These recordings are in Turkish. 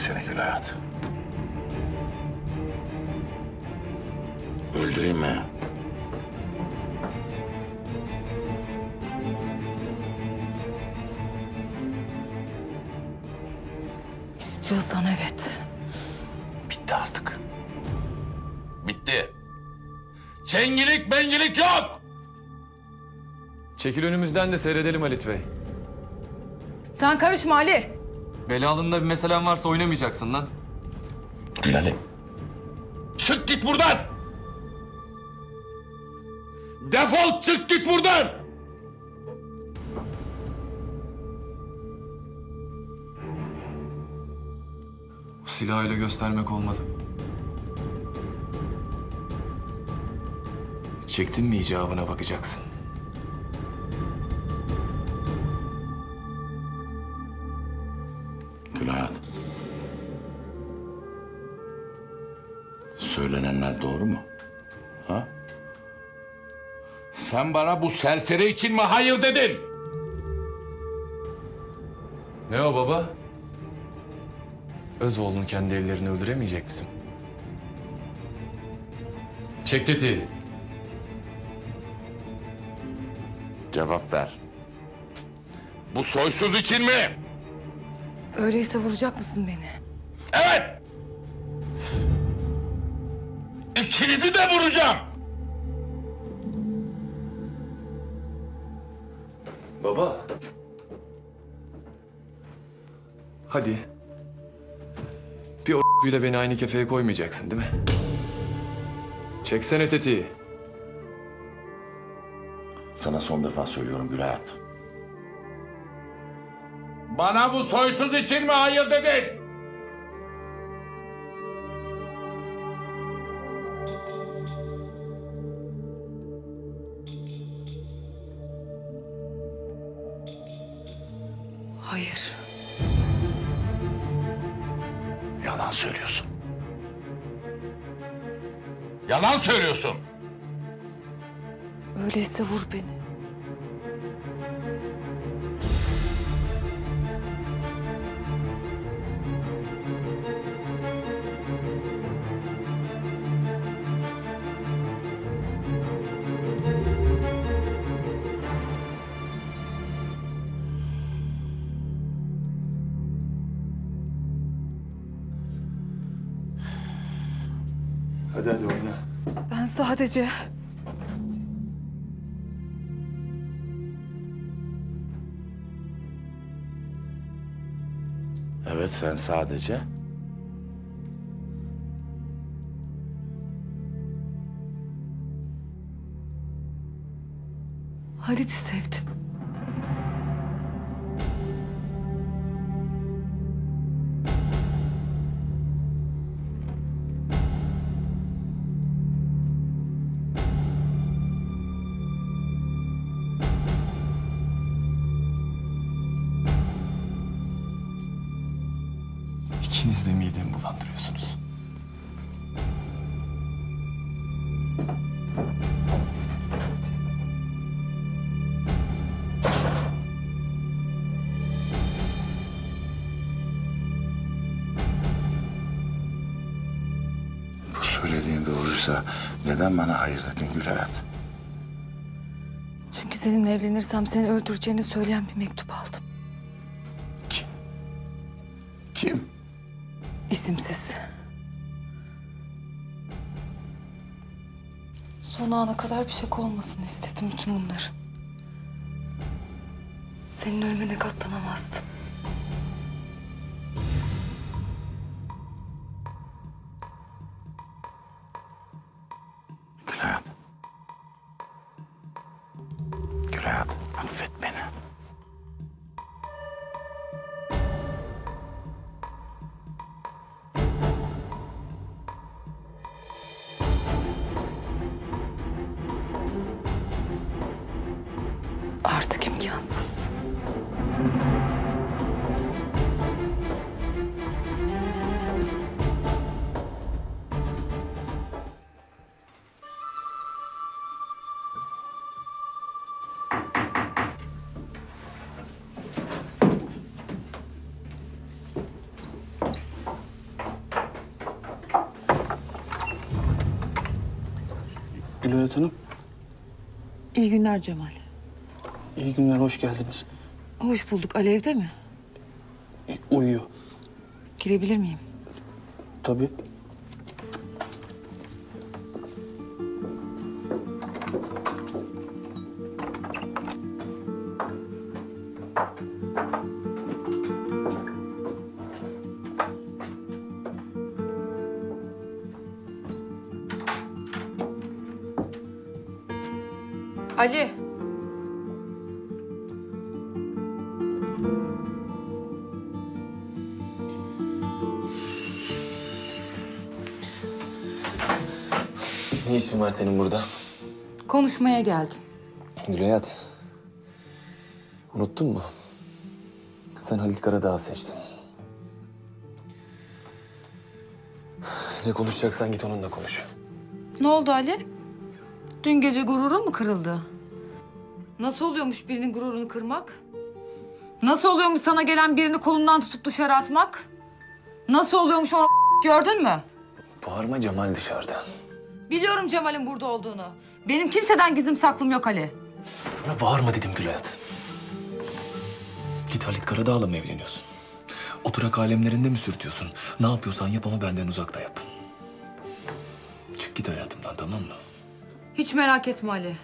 seni Gül Hayat. Öldüreyim mi? İstiyorsan evet. Bitti artık. Bitti. Çengilik bencilik yok! Çekil önümüzden de seyredelim Halit Bey. Sen karışma Ali. Belalığında bir meselen varsa oynamayacaksın lan. Gül Ali. Çık git buradan! Defol, çık git buradan! Bu silahıyla göstermek olmaz. Çektin mi icabına bakacaksın. Gül Hayat. Söylenenler doğru mu? Ha? Sen bana bu serseri için mi hayır dedin? Ne o baba? Özoğlu'nun kendi ellerini öldüremeyecek misin? Çek tetiği. Cevap ver. Bu soysuz için mi? Öyleyse vuracak mısın beni? Evet! İkinizi de vuracağım! Baba. Hadi. Bir o***yla beni aynı kefeye koymayacaksın değil mi? Çeksene tetiği. Sana son defa söylüyorum Gül Hayat. Bana bu soysuz için mi hayır dedin? Hayır. Yalan söylüyorsun. Yalan söylüyorsun. Öyleyse vur beni. Hadi hadi oyna. Ben sadece... Evet, sen sadece... Halit'i sevdim. İkiniz de midemi bulandırıyorsunuz. Bu söylediğin doğruysa neden bana hayır dedin Gül Hayat? Çünkü seninle evlenirsem seni öldüreceğini söyleyen bir mektup aldım. Kim? Kim? İsimsiz. Son ana kadar bir şaka olmasını istedim bütün bunların. Senin ölmene katlanamazdım. Gül Hayat. Gül Hayat, affet beni. Artık imkansız. Servet Hanım. İyi günler Cemal. İyi günler, hoş geldiniz. Hoş bulduk. Ali evde mi? Uyuyor. Girebilir miyim? Tabii. Ali. Ne işin var senin burada? Konuşmaya geldim. Gülayat. Unuttun mu? Sen Halit Karadağ'ı seçtin. Ne konuşacaksan git onunla konuş. Ne oldu Ali? Dün gece gururun mu kırıldı? Nasıl oluyormuş birinin gururunu kırmak? Nasıl oluyormuş sana gelen birini kolundan tutup dışarı atmak? Nasıl oluyormuş onu gördün mü? Bağırma, Cemal dışarıda. Biliyorum Cemal'in burada olduğunu. Benim kimseden gizim saklım yok Ali. Sana bağırma dedim Gülayat. Git Halit Karadağ'la mı evleniyorsun? Oturak alemlerinde mi sürtüyorsun? Ne yapıyorsan yap ama benden uzakta yap. Çık git hayatımdan, tamam mı? Hiç merak etme Ali.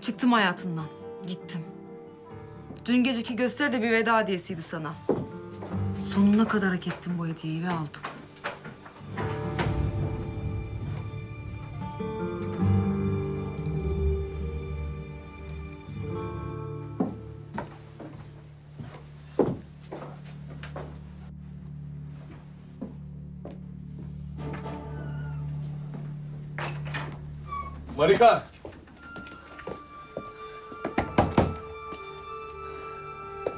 Çıktım hayatından. Gittim. Dün geceki gösteri de bir veda hediyesiydi sana. Sonuna kadar hak ettim bu hediyeyi ve aldın. Marika!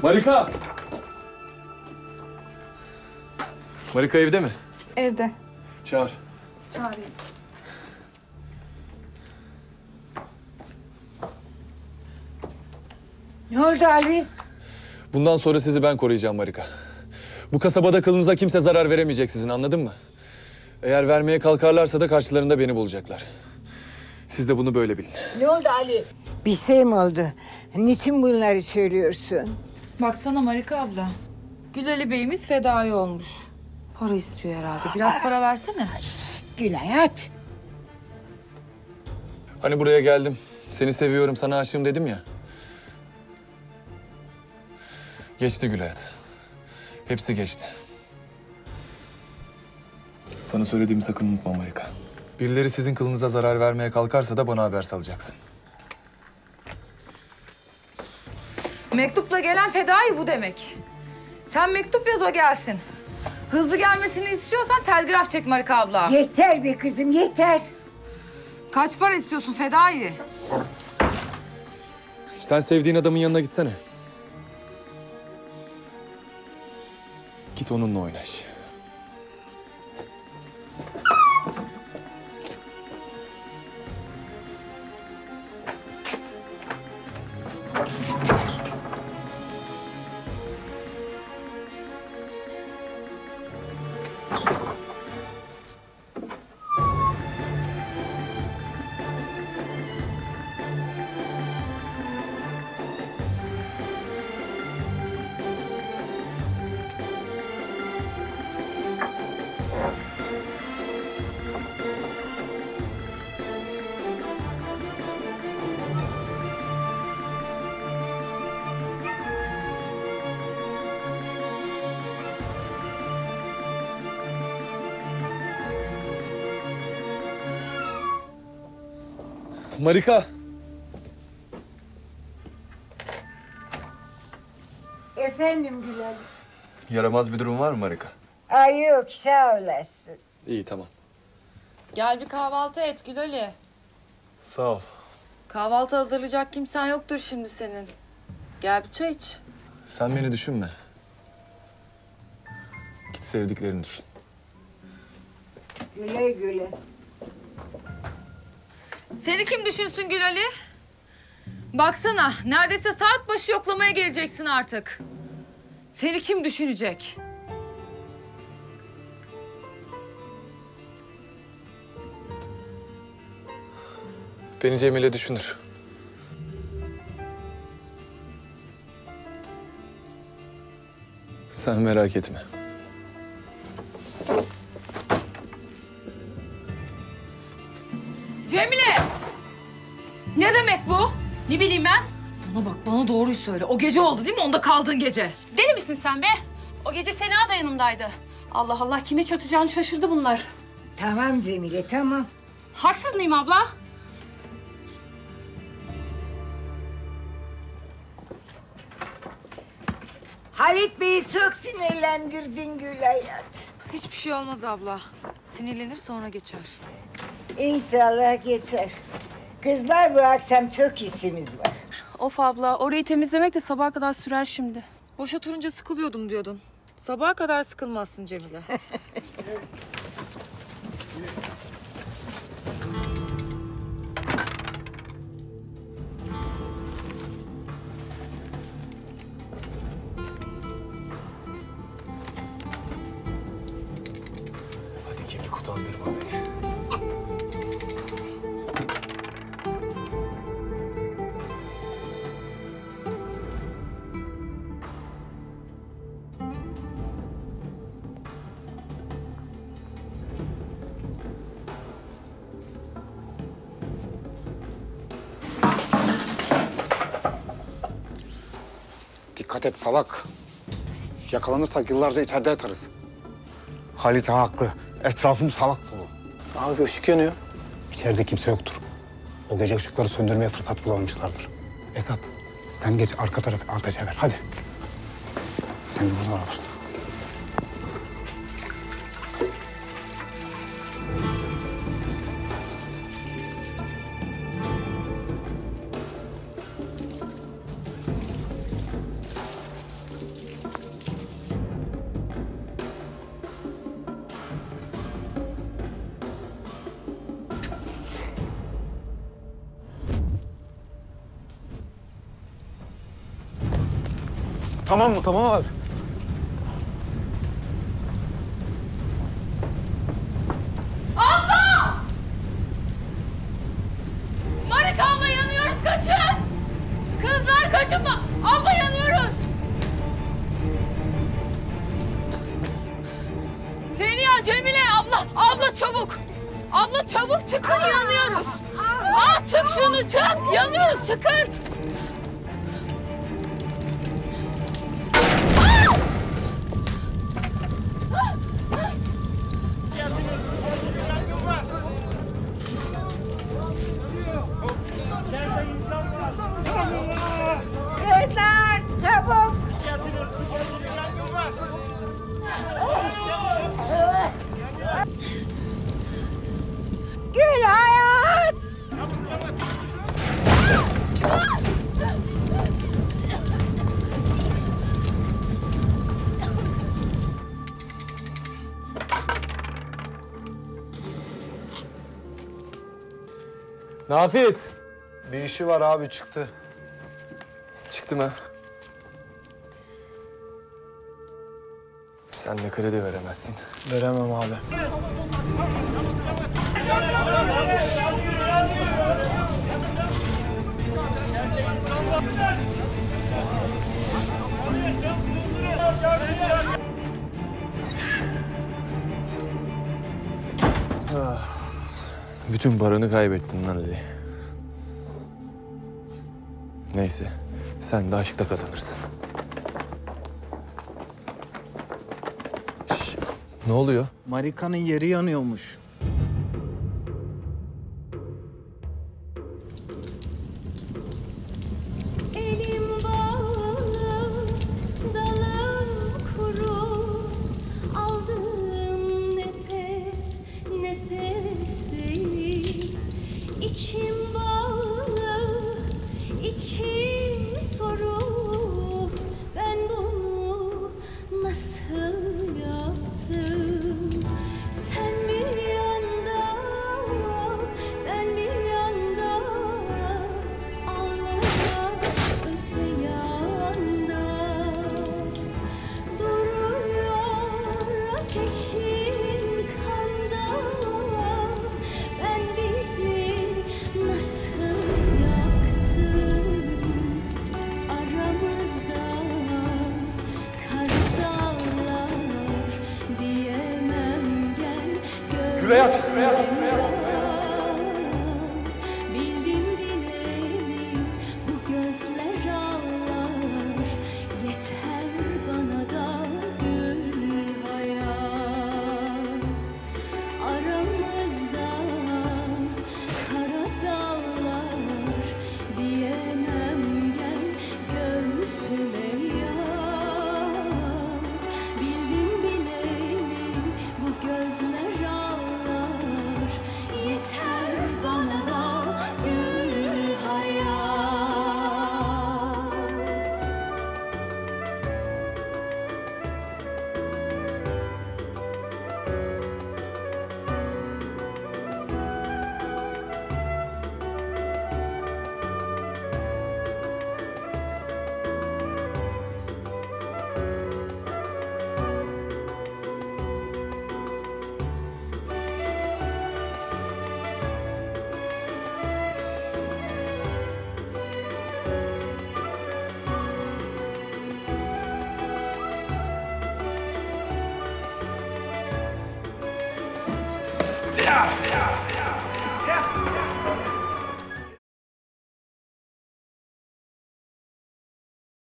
Marika! Marika evde mi? Evde. Çağır. Çağırayım. Ne oldu Ali? Bundan sonra sizi ben koruyacağım Marika. Bu kasabada kılınıza kimse zarar veremeyecek sizin, anladın mı? Eğer vermeye kalkarlarsa da karşılarında beni bulacaklar. Siz de bunu böyle bilin. Ne oldu Ali? Bir şey mi oldu? Niçin bunları söylüyorsun? Baksana Marika abla. Gülali Bey'imiz fedai olmuş. Para istiyor herhalde. Biraz para versene. Gülayat. Hani buraya geldim. Seni seviyorum, sana aşığım dedim ya. Geçti Gülayat. Hepsi geçti. Sana söylediğimi sakın unutma Marika. Birileri sizin kılınıza zarar vermeye kalkarsa da bana haber salacaksın. Mektupla gelen fedai bu demek. Sen mektup yaz, o gelsin. Hızlı gelmesini istiyorsan telgraf çek Marika abla. Yeter be kızım, yeter. Kaç para istiyorsun fedai? Sen sevdiğin adamın yanına gitsene. Git onunla oynaş. Marika. Efendim Gülal. Yaramaz bir durum var mı Marika? Ay yok, sağ olasın. İyi, tamam. Gel bir kahvaltı et Gülali. Sağ ol. Kahvaltı hazırlayacak kimsen yoktur şimdi senin. Gel bir çay iç. Sen beni düşünme. Git sevdiklerini düşün. Güle güle. Seni kim düşünsün Gülali? Baksana, neredeyse saat başı yoklamaya geleceksin artık. Seni kim düşünecek? Beni Cemile düşünür. Sen merak etme. Cemile! Ne demek bu? Ne bileyim ben? Bana bak, bana doğruyu söyle. O gece oldu değil mi? Onda kaldığın gece. Deli misin sen be? O gece Sena da yanımdaydı. Allah Allah, kime çatacağını şaşırdı bunlar. Tamam Cemile, tamam. Haksız mıyım abla? Halit Bey'i çok sinirlendirdin Gül Hayat. Hiçbir şey olmaz abla. Sinirlenir sonra geçer. İnşallah geçer. Kızlar, bu akşam çok işimiz var. Of abla, orayı temizlemek de sabaha kadar sürer şimdi. Boş oturunca sıkılıyordum diyordun. Sabaha kadar sıkılmazsın Cemile. Dikkat et salak. Yakalanırsak yıllarca içeride yatarız. Halit haklı. Etrafım salak dolu. Abi ışık yanıyor. İçeride kimse yoktur. O gece ışıkları söndürmeye fırsat bulamamışlardır. Esat, sen geç arka tarafı artaşa ver. Hadi. Sen de buradan başla. Tamam mı? Tamam abi. Abla! Marika abla, yanıyoruz, kaçın! Kızlar kaçınma! Abla, yanıyoruz! Zeniha, Cemile, abla! Abla çabuk! Abla çabuk çıkın, yanıyoruz! Aa, çık şunu, çık! Yanıyoruz, çıkın! Nafiz! Bir işi var abi, çıktı. Çıktı mı? Sen de kredi veremezsin. Veremem abi. Bütün paranı kaybettin lan Ali. Neyse, sen de aşkta kazanırsın. Şş, ne oluyor? Marika'nın yeri yanıyormuş. Sen mi Şuraya at.